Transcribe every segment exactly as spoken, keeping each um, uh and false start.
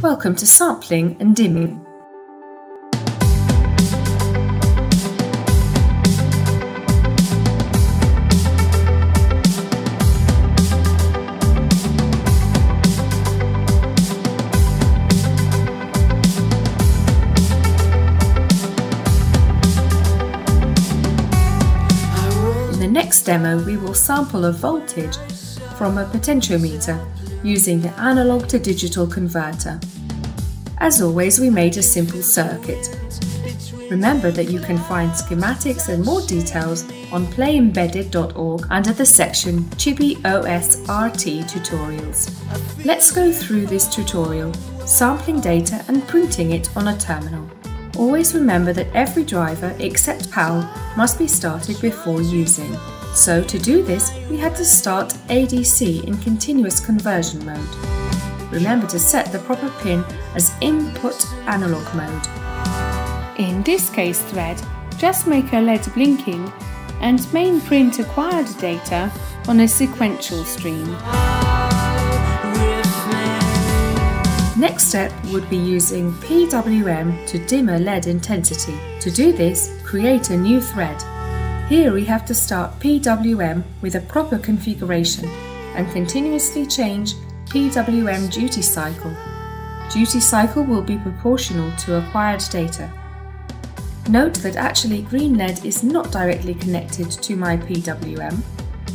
Welcome to sampling and dimming. In the next demo, we will sample a voltage from a potentiometer using the analog to digital converter. As always, we made a simple circuit. Remember that you can find schematics and more details on play embedded dot org under the section Chibi O S R T Tutorials. Let's go through this tutorial, sampling data and printing it on a terminal. Always remember that every driver except P A L must be started before using. So to do this, we had to start A D C in continuous conversion mode. Remember to set the proper pin as input analog mode. In this case thread, just make a L E D blinking and main print acquired data on a sequential stream. Next step would be using P W M to dim a L E D intensity. To do this, create a new thread. Here we have to start P W M with a proper configuration and continuously change P W M duty cycle. Duty cycle will be proportional to acquired data. Note that actually green L E D is not directly connected to my P W M,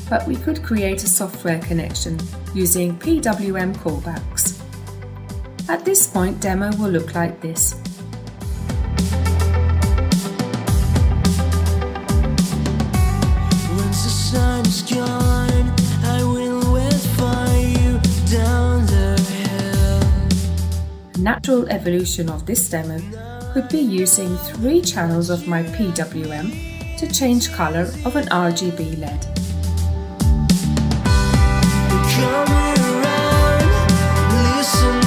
but we could create a software connection using P W M callbacks. At this point, demo will look like this. Once the sun is gone, I will wait for you down the hill. Natural evolution of this demo could be using three channels of my P W M to change color of an R G B L E D. Come around, listen.